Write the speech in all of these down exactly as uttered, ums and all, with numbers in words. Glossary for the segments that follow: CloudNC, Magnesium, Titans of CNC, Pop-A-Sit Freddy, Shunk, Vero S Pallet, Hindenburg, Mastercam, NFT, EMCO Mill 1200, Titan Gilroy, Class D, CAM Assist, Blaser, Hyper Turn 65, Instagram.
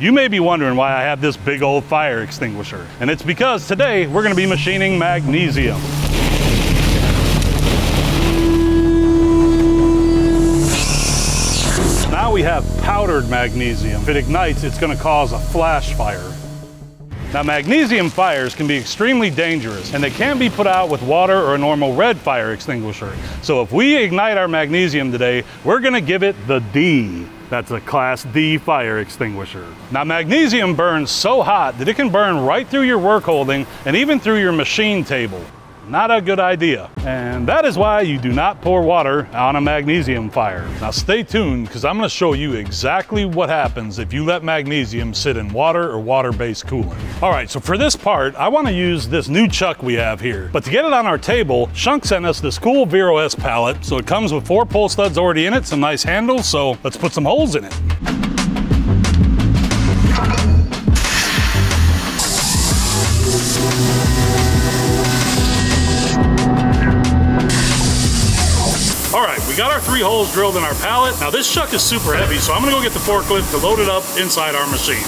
You may be wondering why I have this big old fire extinguisher, and it's because today we're going to be machining magnesium. Now we have powdered magnesium. If it ignites, it's going to cause a flash fire. Now, magnesium fires can be extremely dangerous, and they can't be put out with water or a normal red fire extinguisher. So if we ignite our magnesium today, we're gonna give it the D. That's a Class D fire extinguisher. Now, magnesium burns so hot that it can burn right through your work holding and even through your machine table. Not a good idea. And that is why you do not pour water on a magnesium fire. Now stay tuned, because I'm gonna show you exactly what happens if you let magnesium sit in water or water-based coolant. All right, so for this part, I wanna use this new chuck we have here. But to get it on our table, Shunk sent us this cool Vero S Pallet. So it comes with four pull studs already in it, some nice handles, so let's put some holes in it. We got our three holes drilled in our pallet. Now this chuck is super heavy, so I'm gonna go get the forklift to load it up inside our machine.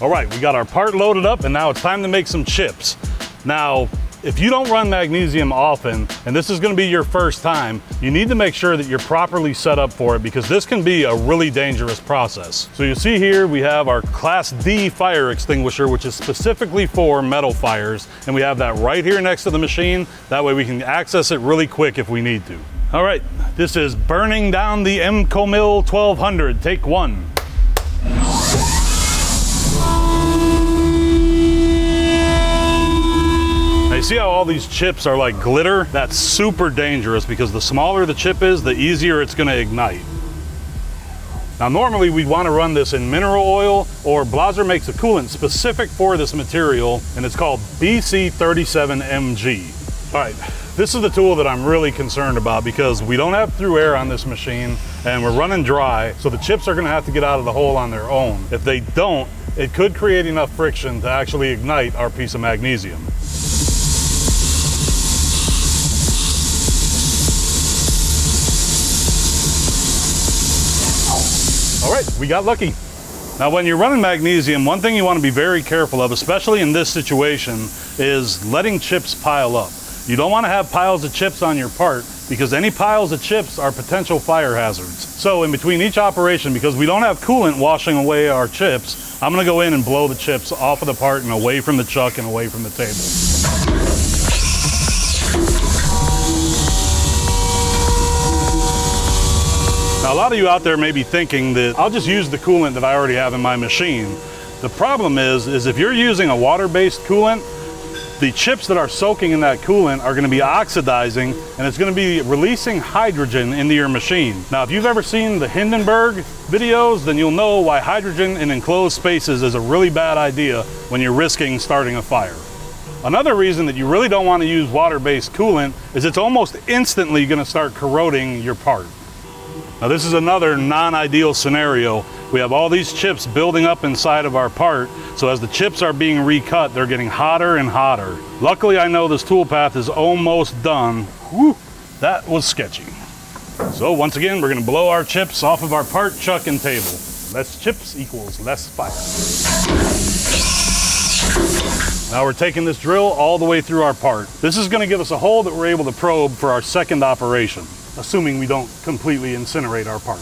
All right, we got our part loaded up, and now it's time to make some chips. Now, if you don't run magnesium often, and this is gonna be your first time, you need to make sure that you're properly set up for it, because this can be a really dangerous process. So you see here, we have our Class D fire extinguisher, which is specifically for metal fires. And we have that right here next to the machine. That way we can access it really quick if we need to. All right, this is burning down the EMCO Mill twelve hundred, take one. See how all these chips are like glitter? That's super dangerous, because the smaller the chip is, the easier it's gonna ignite. Now, normally we'd wanna run this in mineral oil, or Blaser makes a coolant specific for this material, and it's called B C thirty-seven M G. All right, this is the tool that I'm really concerned about, because we don't have through air on this machine, and we're running dry, so the chips are gonna have to get out of the hole on their own. If they don't, it could create enough friction to actually ignite our piece of magnesium. All right, we got lucky. Now, when you're running magnesium, one thing you want to be very careful of, especially in this situation, is letting chips pile up. You don't want to have piles of chips on your part, because any piles of chips are potential fire hazards. So in between each operation, because we don't have coolant washing away our chips, I'm gonna go in and blow the chips off of the part and away from the chuck and away from the table. Now, a lot of you out there may be thinking that I'll just use the coolant that I already have in my machine. The problem is, is if you're using a water-based coolant, the chips that are soaking in that coolant are gonna be oxidizing, and it's gonna be releasing hydrogen into your machine. Now, if you've ever seen the Hindenburg videos, then you'll know why hydrogen in enclosed spaces is a really bad idea when you're risking starting a fire. Another reason that you really don't wanna use water-based coolant is it's almost instantly gonna start corroding your part. Now, this is another non-ideal scenario. We have all these chips building up inside of our part, so as the chips are being recut, they're getting hotter and hotter. Luckily, I know this tool path is almost done. Whew, that was sketchy. So once again, we're gonna blow our chips off of our part, chuck, and table. Less chips equals less fire. Now we're taking this drill all the way through our part. This is gonna give us a hole that we're able to probe for our second operation, assuming we don't completely incinerate our part.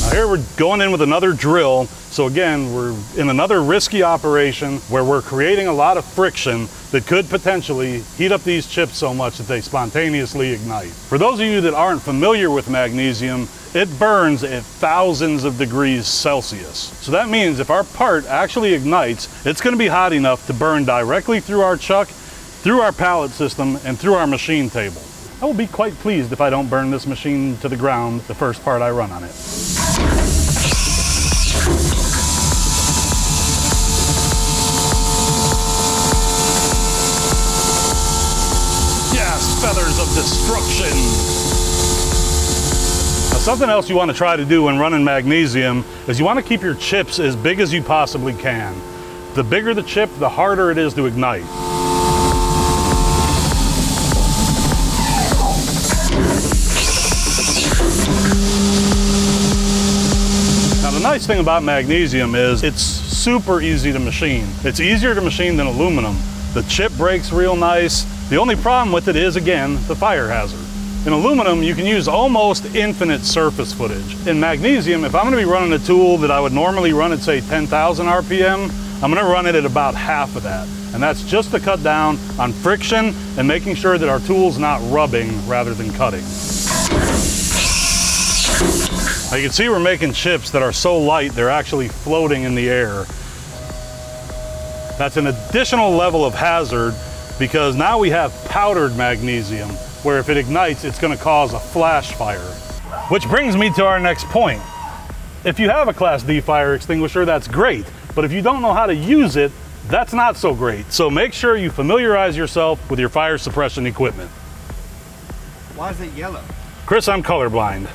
Now here we're going in with another drill. So again, we're in another risky operation where we're creating a lot of friction that could potentially heat up these chips so much that they spontaneously ignite. For those of you that aren't familiar with magnesium, it burns at thousands of degrees Celsius. So that means if our part actually ignites, it's gonna be hot enough to burn directly through our chuck, through our pallet system, and through our machine table. I will be quite pleased if I don't burn this machine to the ground the first part I run on it. Feathers of destruction. Now, something else you want to try to do when running magnesium is you want to keep your chips as big as you possibly can. The bigger the chip, the harder it is to ignite. Now, the nice thing about magnesium is it's super easy to machine. It's easier to machine than aluminum. The chip breaks real nice. The only problem with it is, again, the fire hazard. In aluminum, you can use almost infinite surface footage. In magnesium, if I'm gonna be running a tool that I would normally run at, say, ten thousand R P M, I'm gonna run it at about half of that. And that's just to cut down on friction and making sure that our tool's not rubbing rather than cutting. Now, you can see we're making chips that are so light, they're actually floating in the air. That's an additional level of hazard because now we have powdered magnesium, where if it ignites, it's gonna cause a flash fire. Which brings me to our next point. If you have a Class D fire extinguisher, that's great. But if you don't know how to use it, that's not so great. So make sure you familiarize yourself with your fire suppression equipment. Why is it yellow? Chris, I'm colorblind.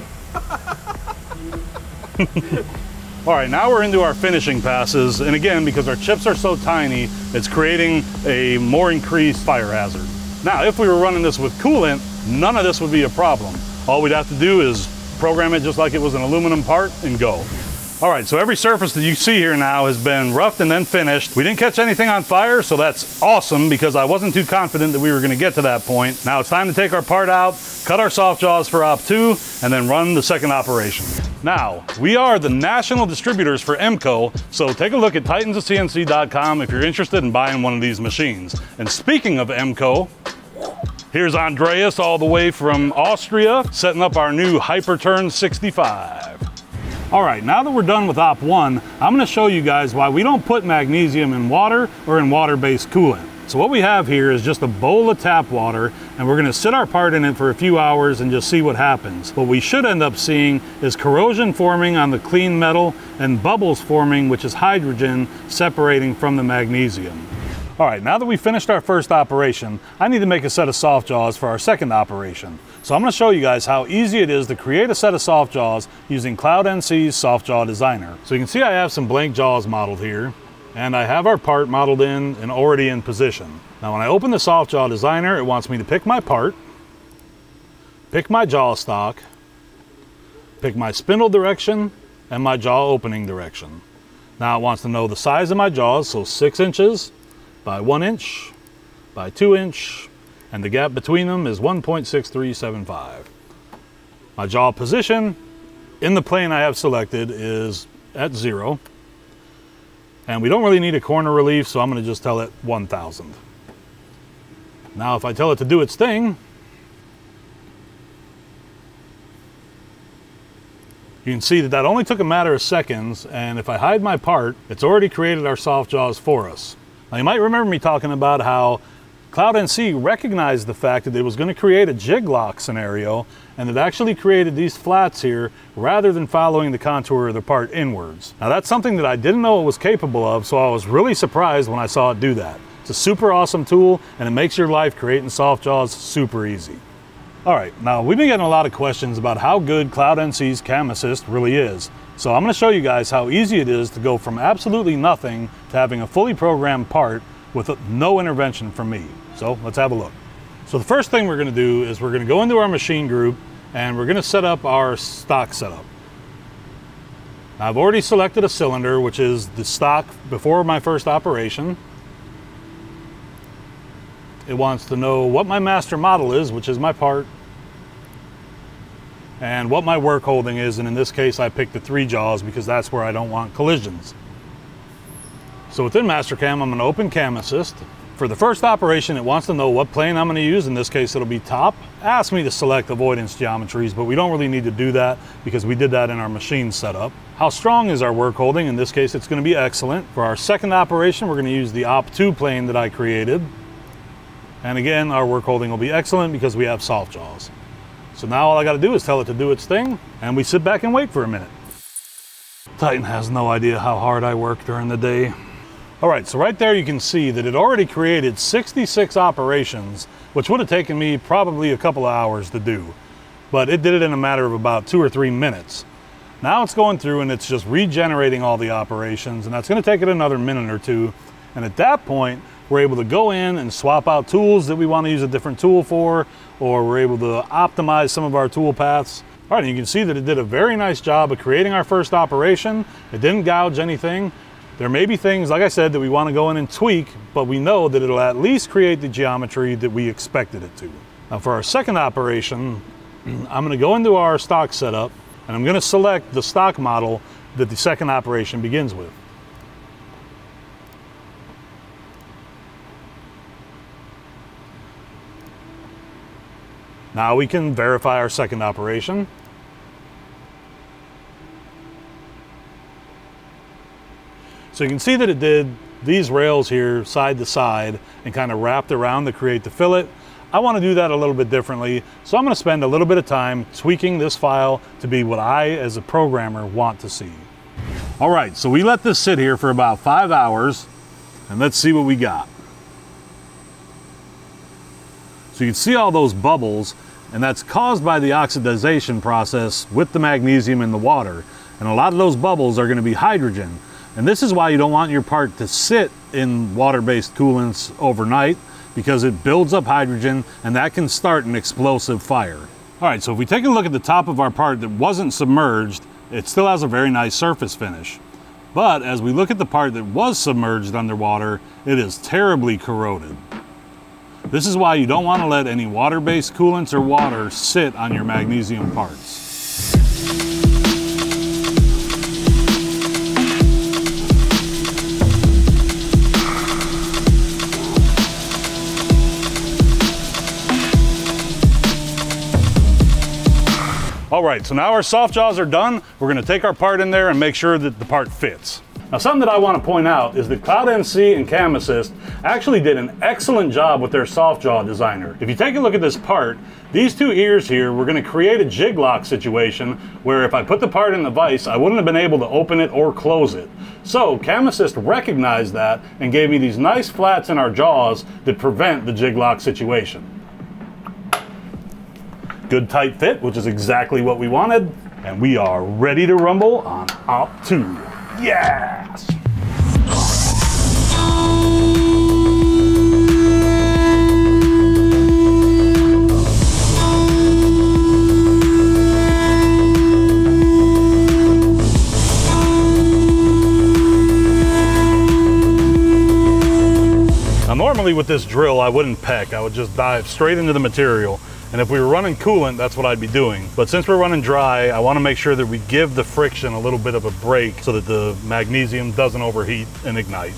All right, now we're into our finishing passes. And again, because our chips are so tiny, it's creating a more increased fire hazard. Now, if we were running this with coolant, none of this would be a problem. All we'd have to do is program it just like it was an aluminum part and go. All right, so every surface that you see here now has been roughed and then finished. We didn't catch anything on fire, so that's awesome because I wasn't too confident that we were gonna get to that point. Now it's time to take our part out, cut our soft jaws for op two, and then run the second operation. Now, we are the national distributors for EMCO, so take a look at titans of C N C dot com if you're interested in buying one of these machines. And speaking of EMCO, here's Andreas all the way from Austria, setting up our new Hyper Turn sixty-five. All right, now that we're done with op one, I'm gonna show you guys why we don't put magnesium in water or in water-based coolant. So what we have here is just a bowl of tap water, and we're gonna sit our part in it for a few hours and just see what happens. What we should end up seeing is corrosion forming on the clean metal and bubbles forming, which is hydrogen separating from the magnesium. All right, now that we've finished our first operation, I need to make a set of soft jaws for our second operation. So I'm gonna show you guys how easy it is to create a set of soft jaws using CloudNC's Soft Jaw Designer. So you can see I have some blank jaws modeled here, and I have our part modeled in and already in position. Now when I open the Soft Jaw Designer, it wants me to pick my part, pick my jaw stock, pick my spindle direction, and my jaw opening direction. Now it wants to know the size of my jaws, so six inches by one inch, by two inch, and the gap between them is one point six three seven five. My jaw position in the plane I have selected is at zero. And we don't really need a corner relief, so I'm gonna just tell it one thousand. Now, if I tell it to do its thing, you can see that that only took a matter of seconds, and if I hide my part, it's already created our soft jaws for us. Now, you might remember me talking about how CloudNC recognized the fact that it was gonna create a jig lock scenario, and it actually created these flats here rather than following the contour of the part inwards. Now that's something that I didn't know it was capable of, so I was really surprised when I saw it do that. It's a super awesome tool, and it makes your life creating soft jaws super easy. All right, now we've been getting a lot of questions about how good CloudNC's Cam Assist really is. So I'm gonna show you guys how easy it is to go from absolutely nothing to having a fully programmed part with no intervention from me. So let's have a look. So the first thing we're gonna do is we're gonna go into our machine group and we're gonna set up our stock setup. Now, I've already selected a cylinder, which is the stock before my first operation. It wants to know what my master model is, which is my part, and what my work holding is, and in this case, I picked the three jaws because that's where I don't want collisions. So within Mastercam, I'm gonna open Cam Assist. For the first operation, it wants to know what plane I'm gonna use. In this case, it'll be top. Ask me to select avoidance geometries, but we don't really need to do that because we did that in our machine setup. How strong is our work holding? In this case, it's gonna be excellent. For our second operation, we're gonna use the op two plane that I created. And again, our work holding will be excellent because we have soft jaws. So now all I gotta do is tell it to do its thing, and we sit back and wait for a minute. Titan has no idea how hard I work during the day. All right, so right there you can see that it already created sixty-six operations, which would have taken me probably a couple of hours to do. but it did it in a matter of about two or three minutes. Now it's going through and it's just regenerating all the operations, and that's going to take it another minute or two. And at that point, we're able to go in and swap out tools that we want to use a different tool for, or we're able to optimize some of our tool paths. All right, and you can see that it did a very nice job of creating our first operation. It didn't gouge anything. There may be things, like I said, that we want to go in and tweak, but we know that it'll at least create the geometry that we expected it to. Now for our second operation, I'm going to go into our stock setup, and I'm going to select the stock model that the second operation begins with. Now we can verify our second operation. So you can see that it did these rails here side to side and kind of wrapped around to create the fillet. I want to do that a little bit differently, so I'm going to spend a little bit of time tweaking this file to be what I, as a programmer, want to see. All right, so we let this sit here for about five hours, and let's see what we got. So you can see all those bubbles, and that's caused by the oxidation process with the magnesium in the water. And a lot of those bubbles are going to be hydrogen. And this is why you don't want your part to sit in water-based coolants overnight, because it builds up hydrogen and that can start an explosive fire. All right, so if we take a look at the top of our part that wasn't submerged, it still has a very nice surface finish. But as we look at the part that was submerged underwater, it is terribly corroded. This is why you don't want to let any water-based coolants or water sit on your magnesium parts. All right, so now our soft jaws are done. We're gonna take our part in there and make sure that the part fits. Now, something that I wanna point out is that CloudNC and Cam Assist actually did an excellent job with their soft jaw designer. If you take a look at this part, these two ears here, we're gonna create a jig lock situation where if I put the part in the vise, I wouldn't have been able to open it or close it. So Cam Assist recognized that and gave me these nice flats in our jaws that prevent the jig lock situation. Good tight fit, which is exactly what we wanted, and we are ready to rumble on op two. Yes! Now normally with this drill I wouldn't peck, I would just dive straight into the material. And if we were running coolant, that's what I'd be doing. But since we're running dry, I want to make sure that we give the friction a little bit of a break so that the magnesium doesn't overheat and ignite.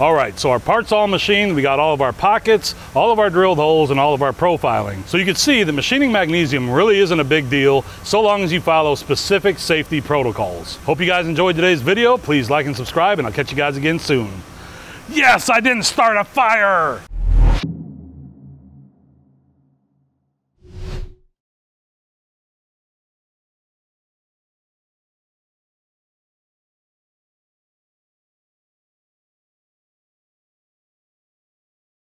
All right, so our part's all machined. We got all of our pockets, all of our drilled holes, and all of our profiling. So you can see that machining magnesium really isn't a big deal so long as you follow specific safety protocols. Hope you guys enjoyed today's video. Please like and subscribe, and I'll catch you guys again soon. Yes, I didn't start a fire!